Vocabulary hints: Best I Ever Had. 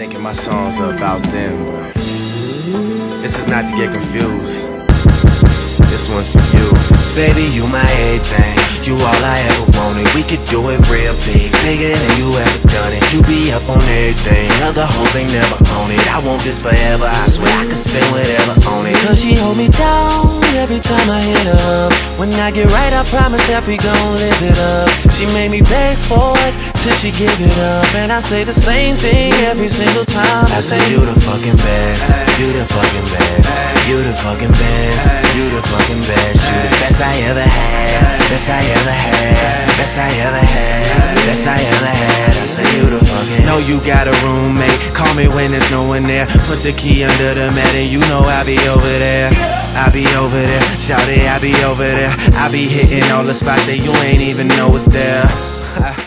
Thinking my songs are about them, but this is not to get confused. This one's for you. Baby, you my everything. You all I ever wanted. We could do it real big, bigger than you ever done it. You be up on everything, other hoes ain't never on it. I want this forever, I swear I could spend whatever on it. Cause she hold me down every time I hit up. When I get right, I promise that we gon' live it up. She made me beg for it till she give it up. And I say the same thing every single time. I say you the fucking best, you the fucking best, you the fucking best, you the fucking best, you the best I ever had, best I ever had, best I ever had, best I ever had. I say you the fucking. Know you got a roommate, call me when there's no one there. Put the key under the mat and you know I'll be over there. I be over there, shout it, I be over there. I be hitting all the spots that you ain't even know was there.